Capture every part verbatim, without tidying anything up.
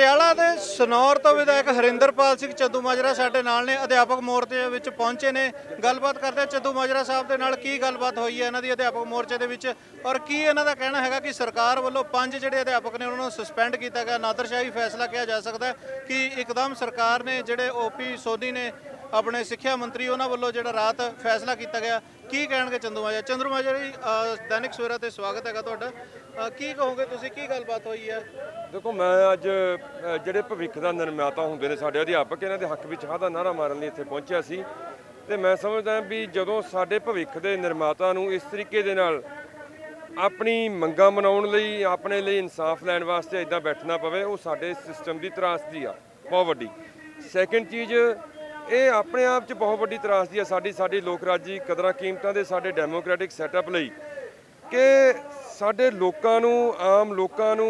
ਪਟਿਆਲਾ ਦੇ ਸਨੌਰ ਤੋਂ ਵਿਧਾਇਕ ਹਰਿੰਦਰ ਪਾਲ ਸਿੰਘ ਚੰਦੂਮਾਜਰਾ ਸਾਡੇ ਨਾਲ ਨੇ, ਅਧਿਆਪਕ ਮੋਰਚੇ ਵਿੱਚ ਪਹੁੰਚੇ ਨੇ। ਗੱਲਬਾਤ ਕਰਦੇ ਚੰਦੂਮਾਜਰਾ ਸਾਹਿਬ ਦੇ ਨਾਲ ਕੀ ਗੱਲਬਾਤ ਹੋਈ ਹੈ ਇਹਨਾਂ ਦੀ ਅਧਿਆਪਕ ਮੋਰਚੇ ਦੇ ਵਿੱਚ, ਔਰ ਕੀ ਇਹਨਾਂ ਦਾ ਕਹਿਣਾ ਹੈਗਾ ਕਿ ਸਰਕਾਰ ਵੱਲੋਂ ਪੰਜ ਜਿਹੜੇ ਅਧਿਆਪਕ ਨੇ ਉਹਨਾਂ ਨੂੰ ਸਸਪੈਂਡ ਕੀਤਾ ਗਿਆ, ਨਾਦਰਸ਼ਾਹੀ ਫੈਸਲਾ ਕਿਹਾ ਜਾ ਸਕਦਾ ਕਿ ਇੱਕਦਮ ਸਰਕਾਰ ਨੇ ਜਿਹੜੇ ਓਪੀ ਸੋਨੀ ਨੇ अपने सिक्ख्या मंत्री उन्होंने वालों जो रात फैसला किया गया। की कह चंदूमाजरा चंदूमाजरा जी दैनिक सवेरा से स्वागत है तुहाडा, की कहोगे तुसीं की गलबात हुई है? देखो मैं अज जिहड़े भविख का निर्माता होंदे ने साडे अध्यापक इन्हां दे हक विच हां दा नारा मारन लई इत्थे पहुंचिया सी ते मैं समझदा भी जदों साडे भविख के निर्माता नूं इस तरीके दे नाल अपनी मंगां मनाउण लई अपने लिए इंसाफ लैण वास्ते इदां बैठना पवे, वो साडे सिस्टम की त्रासदी आ बहुत वड्डी। सैकेंड चीज़ ये अपने आप च बहुत वड्डी त्रासदी है साडी साडी लोकराजी कदरां कीमतां दे साडे डेमोक्रेटिक सैटअप लई कि साडे लोकां नूं आम लोकां नूं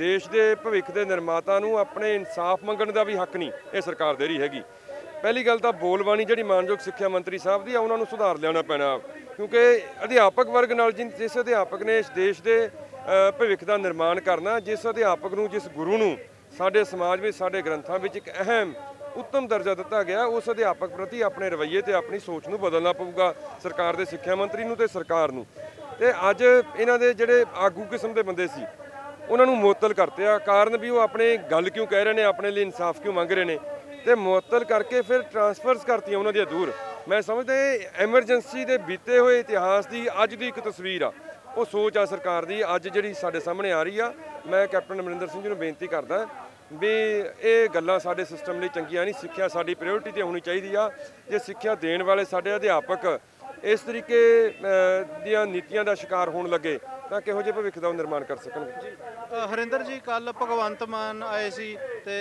देश दे भविख दे निर्माता नूं अपने इंसाफ मंगण दा भी हक नहीं ये सरकार दे रही हैगी। पहली गल तां बोलबाणी जिहड़ी मानयोग सिक्ख्या मंत्री साहब दी आ उन्हां नूं सुधार लिआउणा पैणा, क्योंकि अध्यापक वर्ग नाल जिस अध्यापक ने इस देश दे भविख दा निर्माण करना, जिस अध्यापक नूं जिस गुरु नूं साडे समाज विच साडे ग्रंथां विच इक अहम उत्तम दर्जा दिता गया, उस अध्यापक प्रति अपने रवैये ते अपनी सोच नूं बदलना पऊगा सरकार दे सिक्ख्या मंत्री नूं ते सरकार नूं। ते अज इन्हां दे जिहड़े आगू किस्म दे बंदे सी उन्हां नूं मुअत्तल करते आ, कारण भी वो अपने गल क्यों कह रहे ने, अपने लिए इंसाफ क्यों मंग रहे ने ते मुअत्तल करके फिर ट्रांसफरस करती उन्हां दी दूर। मैं समझदा एमरजेंसी दे बीते हुए इतिहास की अज की एक तस्वीर आ, वो सोच आ सरकार की अज जिहड़ी साडे सामने आ रही आ। मैं कैप्टन अमरिंदर सिंह जी नूं बेनती करदा भी ये गल्लां साडे सिस्टम लिए चंगियां नहीं, सिक्ख्या साडी प्रायोरिटी ते होनी चाहिए आ। जे सिक्ख्या देण वाले साडे अध्यापक इस तरीके दियां नीतियां दा शिकार होण लगे तां किहो जिहे भविख दा निर्माण कर सकणगे। हरिंदर जी कल भगवंत मान आए सी ते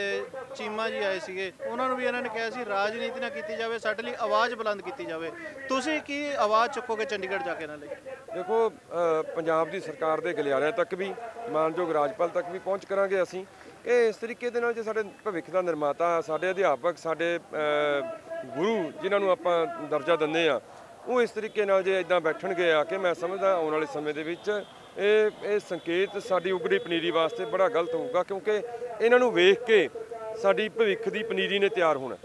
चीमा जी आए सीगे, उन्हां नूं भी इन्हां ने कहा सी राजनीति ना कीती जावे, साडे लिए आवाज़ बुलंद कीती जावे। तुसीं की आवाज़ चुक्कोगे चंडीगढ़ जाके इन्हां लई? देखो पंजाब दी सरकार दे गलियारियां तक भी मानयोग राजपाल तक भी पहुँच करांगे असीं कि इस तरीके दे नाल जे साडे भविख दा निर्माता साडे अध्यापक साडे गुरु जिन्हां नूं आपां दर्जा दिंदे आ वो इस तरीके नाल जे इदां बैठणगे आ कि मैं समझदा आउण वाले समय दे विच इह इह संकेत साडी उगड़ी पनीरी वास्ते बड़ा गलत होऊगा, क्योंकि इन्हां नूं वेख के साडी भविख दी पनीरी ने तैयार होणा,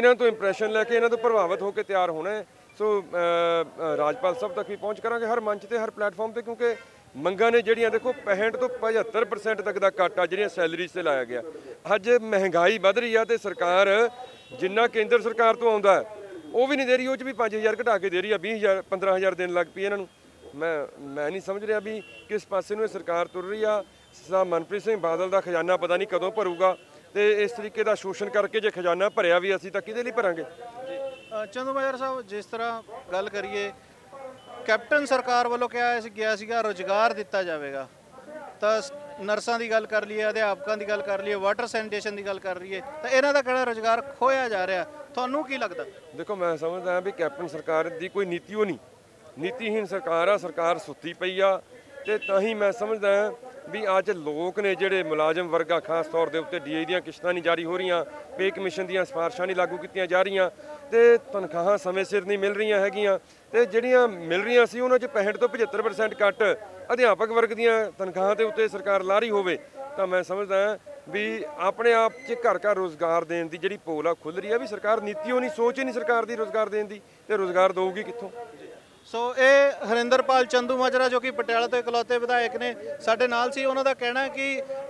इन्हां तो इंप्रैशन लैके इन्हां तो प्रभावित होकर तैयार होना। सो राजपाल साहब तक भी पहुँच करांगे हर मंच ते हर प्लेटफॉर्म ते, क्योंकि ਮੰਗਾਂ ਨੇ ਜਿਹੜੀਆਂ ਦੇਖੋ पैंसठ ਤੋਂ पचहत्तर परसेंट ਤੱਕ ਦਾ ਕੱਟ ਆ ਜਿਹੜੀਆਂ ਸੈਲਰੀਜ਼ ਤੇ ਲਾਇਆ ਗਿਆ। ਅੱਜ ਮਹਿੰਗਾਈ ਵੱਧ ਰਹੀ ਆ ਤੇ ਸਰਕਾਰ ਜਿੰਨਾ ਕੇਂਦਰ ਸਰਕਾਰ ਤੋਂ ਆਉਂਦਾ ਉਹ ਵੀ ਨਹੀਂ ਦੇ ਰਹੀ, ਉਹ 'ਚ ਵੀ पाँच हज़ार ਘਟਾ ਕੇ ਦੇ ਰਹੀ ਆ, बीस हज़ार पंद्रह हज़ार ਦੇਣ ਲੱਗ ਪਈ ਇਹਨਾਂ ਨੂੰ। ਮੈਂ ਮੈਂ ਨਹੀਂ ਸਮਝ ਰਿਹਾ ਵੀ ਕਿਸ ਪਾਸੇ ਨੂੰ ਇਹ ਸਰਕਾਰ ਤੁਰ ਰਹੀ ਆ। ਸਾ ਮਨਪ੍ਰੀਤ ਸਿੰਘ ਬਾਦਲ ਦਾ ਖਜ਼ਾਨਾ ਪਤਾ ਨਹੀਂ ਕਦੋਂ ਭਰੂਗਾ ਤੇ ਇਸ ਤਰੀਕੇ ਦਾ ਸ਼ੋਸ਼ਣ ਕਰਕੇ ਜੇ ਖਜ਼ਾਨਾ ਭਰਿਆ ਵੀ ਅਸੀਂ ਤਾਂ ਕਿਹਦੇ ਲਈ ਭਰਾਂਗੇ? ਚੰਦੂਮਾਜਰਾ ਸਾਹਿਬ ਜਿਸ ਤਰ੍ਹਾਂ ਗੱਲ ਕਰੀਏ कैप्टन सरकार वालों क्या गया रोजगार दिता जाएगा, तो नर्सा की गल कर लीए, अध्यापकों की गल कर लीए, वाटर सैनिटेशन की गल कर लीए, तो इन्हों का कहना रोजगार खोया जा रहा। थानू की लगता? देखो मैं समझदा भी कैप्टन सरकार की कोई नीति वो नहीं, नीतिहीन सरकार आ, सरकार सुती पई आ ते ताही मैं समझदा भी अज लोग ने जिहड़े मुलाजम वर्गा खास तौर के उत्ते डी आई दीआं किश्तां नहीं जारी हो रही, पे कमीशन दीआं सिफारिशां नहीं लागू कीतियां जा रही, तो तनखाहां समय सिर नहीं मिल रही हैगियां ते जिहड़ियां मिल रही सी उन्हां च पैंसठ तो पचहत्तर परसेंट कट अध्यापक वर्ग दीआं तनखाहां दे उत्ते सरकार ला रही होवे तां मैं समझदा भी अपने आप च घर घर रोजगार देण दी जिहड़ी पोल आ खुल रही है भी सरकार नीति वो नहीं, सोच ही नहीं सरकार दी रोजगार देण दी ते रोजगार देऊगी कित्थों? सो ये हरिंदर पाल चंदूमाजरा जो कि पटियाला तो इकलौते विधायक ने साडे नाल सी, उन्हां दा कहना कि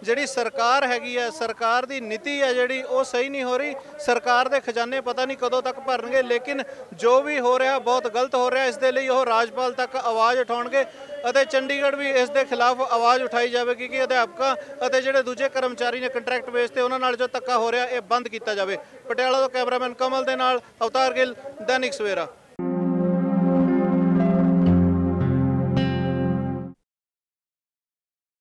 जिहड़ी सरकार हैगी है सरकार दी नीति है जिहड़ी वो सही नहीं हो रही, सरकार दे खजाने पता नहीं कदों तक भरनगे, लेकिन जो भी हो रहा बहुत गलत हो रहा। इस दे लई ओह राजपाल तक आवाज़ उठाउणगे अते चंडीगढ़ भी इस दे खिलाफ आवाज़ उठाई जाएगी कि अध्यापक अते जिहड़े दूजे कर्मचारी ने कंट्रैक्ट बेस ते उन्हां नाल जो धक्का हो रहा ये बंद किया जाए। पटियाला तो कैमरामैन कमल दे नाल अवतार गिल, दैनिक सवेरा।